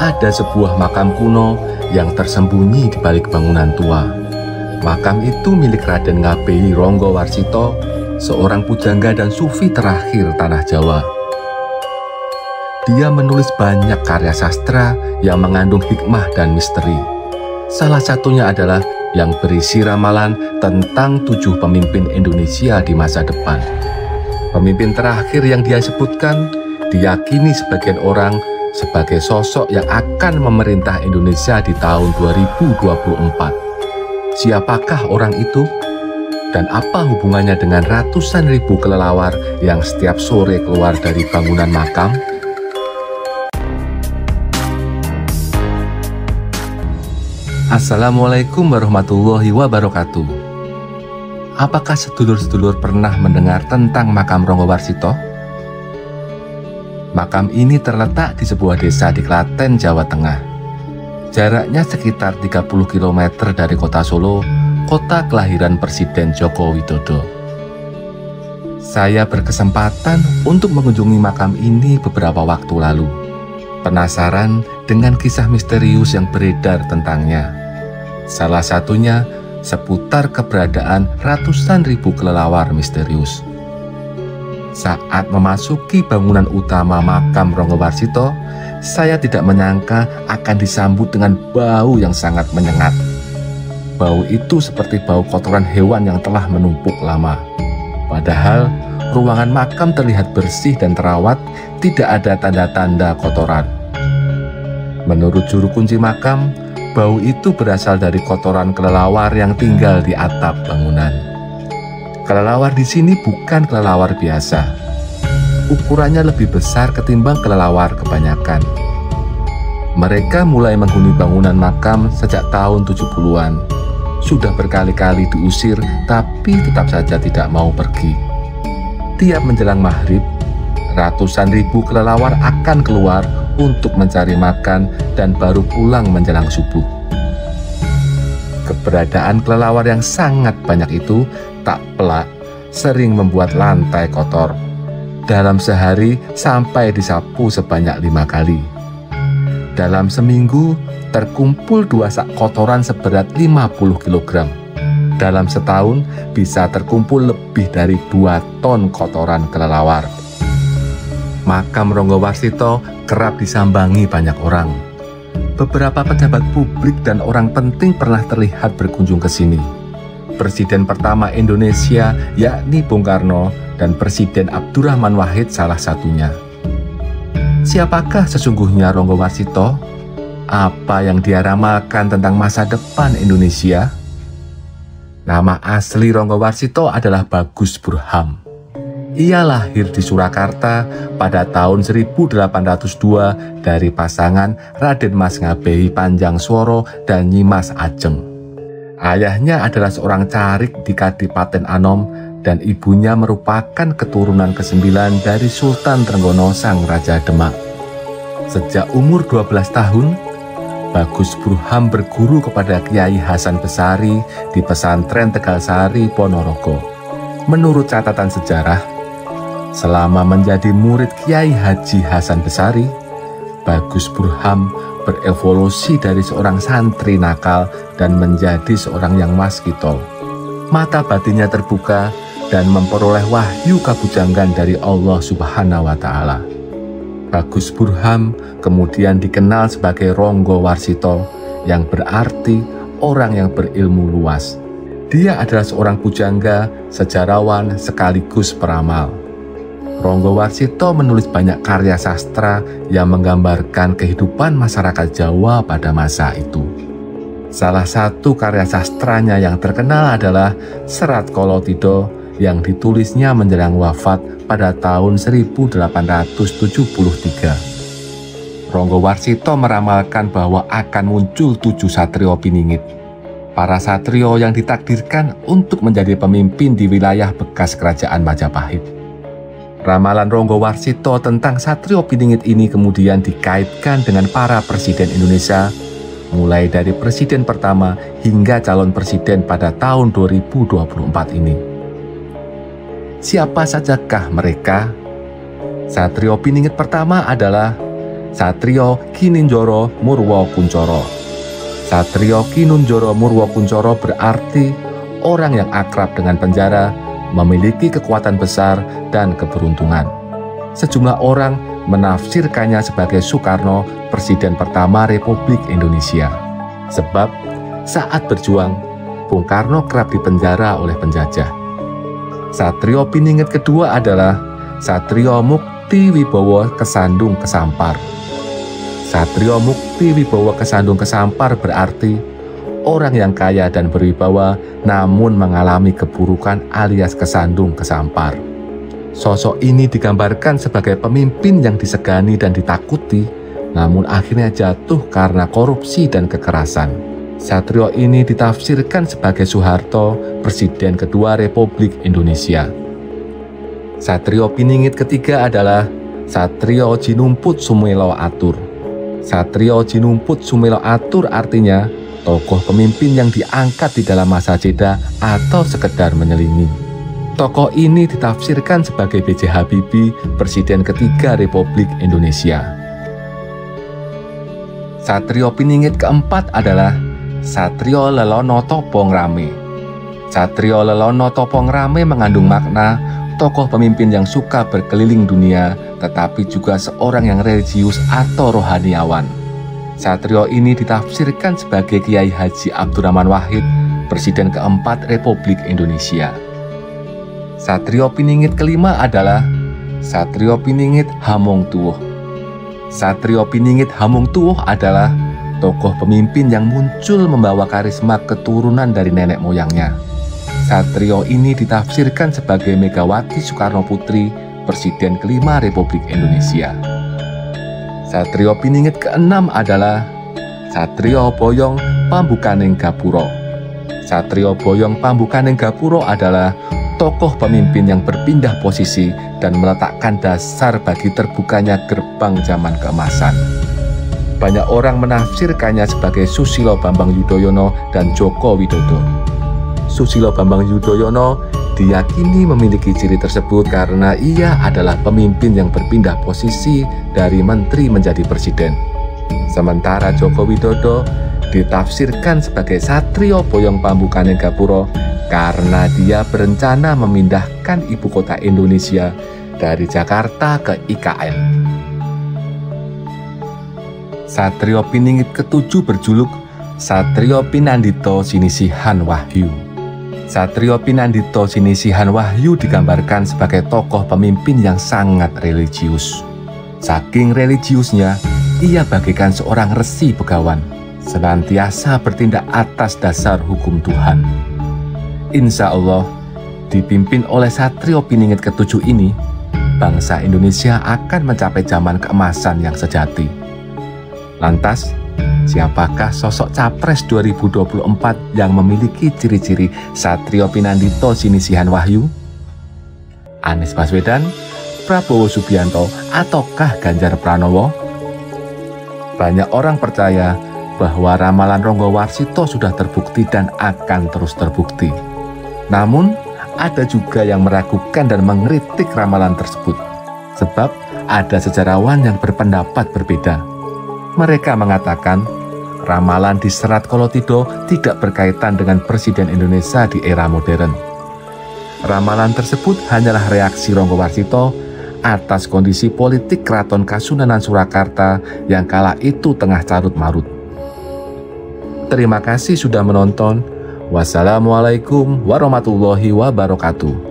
ada sebuah makam kuno yang tersembunyi di balik bangunan tua. Makam itu milik Raden Ngabeyi Ronggo Warsito, seorang pujangga dan sufi terakhir tanah Jawa. Dia menulis banyak karya sastra yang mengandung hikmah dan misteri. Salah satunya adalah yang berisi ramalan tentang 7 pemimpin Indonesia di masa depan. Pemimpin terakhir yang dia sebutkan diyakini sebagian orang sebagai sosok yang akan memerintah Indonesia di tahun 2024. Siapakah orang itu? Dan apa hubungannya dengan ratusan ribu kelelawar yang setiap sore keluar dari bangunan makam? Assalamualaikum warahmatullahi wabarakatuh. Apakah sedulur-sedulur pernah mendengar tentang makam Ronggo Warsito? Makam ini terletak di sebuah desa di Klaten, Jawa Tengah. Jaraknya sekitar 30 km dari kota Solo, kota kelahiran Presiden Joko Widodo. Saya berkesempatan untuk mengunjungi makam ini beberapa waktu lalu. Penasaran dengan kisah misterius yang beredar tentangnya. Salah satunya seputar keberadaan ratusan ribu kelelawar misterius. Saat memasuki bangunan utama makam Ronggo Warsito, saya tidak menyangka akan disambut dengan bau yang sangat menyengat. Bau itu seperti bau kotoran hewan yang telah menumpuk lama. Padahal ruangan makam terlihat bersih dan terawat, tidak ada tanda-tanda kotoran. Menurut juru kunci makam, bau itu berasal dari kotoran kelelawar yang tinggal di atap bangunan. Kelelawar di sini bukan kelelawar biasa. Ukurannya lebih besar ketimbang kelelawar kebanyakan. Mereka mulai menghuni bangunan makam sejak tahun 70-an. Sudah berkali-kali diusir, tapi tetap saja tidak mau pergi. Tiap menjelang maghrib, ratusan ribu kelelawar akan keluar untuk mencari makan dan baru pulang menjelang subuh. Keberadaan kelelawar yang sangat banyak itu tak pelak sering membuat lantai kotor. Dalam sehari sampai disapu sebanyak 5 kali. Dalam seminggu terkumpul 2 sak kotoran seberat 50 kg. Dalam setahun bisa terkumpul lebih dari 2 ton kotoran kelelawar. Makam Ronggo Warsito kerap disambangi banyak orang. Beberapa pejabat publik dan orang penting pernah terlihat berkunjung ke sini. Presiden pertama Indonesia yakni Bung Karno dan Presiden Abdurrahman Wahid salah satunya. Siapakah sesungguhnya Ronggo Warsito? Apa yang dia ramalkan tentang masa depan Indonesia? Nama asli Ronggo Warsito adalah Bagus Burham. Ia lahir di Surakarta pada tahun 1802 dari pasangan Raden Mas Ngabehi Panjang Sworo dan Nyimas Ajeng. Ayahnya adalah seorang carik di Kadipaten Anom dan ibunya merupakan keturunan ke-9 dari Sultan Trenggono Sang Raja Demak. Sejak umur 12 tahun, Bagus Burham berguru kepada Kiai Hasan Besari di pesantren Tegal Sari, Ponorogo. Menurut catatan sejarah, selama menjadi murid Kiai Haji Hasan Besari, Bagus Burham berevolusi dari seorang santri nakal dan menjadi seorang yang waskitol. Mata batinnya terbuka dan memperoleh wahyu kabujanggan dari Allah Subhanahu wa Ta'ala. Bagus Burham kemudian dikenal sebagai Ronggo Warsito, yang berarti orang yang berilmu luas. Dia adalah seorang pujangga, sejarawan, sekaligus peramal. Ronggo Warsito menulis banyak karya sastra yang menggambarkan kehidupan masyarakat Jawa pada masa itu. Salah satu karya sastranya yang terkenal adalah Serat Kolotido, yang ditulisnya menjelang wafat pada tahun 1873. Ronggo Warsito meramalkan bahwa akan muncul 7 Satrio Piningit, para satrio yang ditakdirkan untuk menjadi pemimpin di wilayah bekas kerajaan Majapahit. Ramalan Ronggo Warsito tentang Satrio Piningit ini kemudian dikaitkan dengan para presiden Indonesia, mulai dari presiden pertama hingga calon presiden pada tahun 2024 ini. Siapa sajakah mereka? Satrio Piningit pertama adalah Satrio Kinunjoro Murwokuncoro. Satrio Kinunjoro Murwokuncoro berarti orang yang akrab dengan penjara, memiliki kekuatan besar dan keberuntungan. Sejumlah orang menafsirkannya sebagai Soekarno, Presiden pertama Republik Indonesia. Sebab saat berjuang, Bung Karno kerap dipenjara oleh penjajah. Satrio Piningit kedua adalah Satrio Mukti Wibowo Kesandung Kesampar. Satrio Mukti Wibowo Kesandung Kesampar berarti orang yang kaya dan berwibawa namun mengalami keburukan alias kesandung kesampar. Sosok ini digambarkan sebagai pemimpin yang disegani dan ditakuti, namun akhirnya jatuh karena korupsi dan kekerasan. Satrio ini ditafsirkan sebagai Soeharto, Presiden kedua Republik Indonesia. Satrio Piningit ketiga adalah Satrio Jinumput Sumelo Atur. Satrio Jinumput Sumelo Atur artinya tokoh pemimpin yang diangkat di dalam masa jeda atau sekedar menyelingi. Tokoh ini ditafsirkan sebagai BJ Habibie, Presiden ketiga Republik Indonesia. Satrio Piningit keempat adalah Satrio Lelono Topong Rame. Satrio Lelono Topong Rame mengandung makna tokoh pemimpin yang suka berkeliling dunia, tetapi juga seorang yang religius atau rohaniawan. Satrio ini ditafsirkan sebagai Kiai Haji Abdurrahman Wahid, Presiden keempat Republik Indonesia. Satrio Piningit kelima adalah Satrio Piningit Hamong Tuoh. Satrio Piningit Hamong Tuoh adalah tokoh pemimpin yang muncul membawa karisma keturunan dari nenek moyangnya. Satrio ini ditafsirkan sebagai Megawati Soekarno Putri, Presiden kelima Republik Indonesia. Satrio Piningit keenam adalah Satrio Boyong Pambukaning Gapuro. Satrio Boyong Pambukaning Gapuro adalah tokoh pemimpin yang berpindah posisi dan meletakkan dasar bagi terbukanya gerbang zaman keemasan. Banyak orang menafsirkannya sebagai Susilo Bambang Yudhoyono dan Joko Widodo. Susilo Bambang Yudhoyono diyakini memiliki ciri tersebut karena ia adalah pemimpin yang berpindah posisi dari menteri menjadi presiden. Sementara Joko Widodo ditafsirkan sebagai Satrio Boyong Pambukaning Gapuro karena dia berencana memindahkan ibu kota Indonesia dari Jakarta ke IKN. Satrio Piningit ketujuh berjuluk Satrio Pinandito Sinisihan Wahyu. Satrio Pinandito Sinisihan Wahyu digambarkan sebagai tokoh pemimpin yang sangat religius. Saking religiusnya, ia bagaikan seorang resi begawan, senantiasa bertindak atas dasar hukum Tuhan. Insya Allah, dipimpin oleh Satrio Piningit ketujuh ini, bangsa Indonesia akan mencapai zaman keemasan yang sejati. Lantas, siapakah sosok capres 2024 yang memiliki ciri-ciri Satrio Pinandito Sinisihan Wahyu? Anies Baswedan, Prabowo Subianto, ataukah Ganjar Pranowo? Banyak orang percaya bahwa ramalan Ronggo Warsito sudah terbukti dan akan terus terbukti. Namun, ada juga yang meragukan dan mengkritik ramalan tersebut. Sebab ada sejarawan yang berpendapat berbeda. Mereka mengatakan ramalan di Serat Kolotido tidak berkaitan dengan Presiden Indonesia di era modern. Ramalan tersebut hanyalah reaksi Ronggo Warsito atas kondisi politik Keraton Kasunanan Surakarta yang kala itu tengah carut-marut. Terima kasih sudah menonton. Wassalamualaikum warahmatullahi wabarakatuh.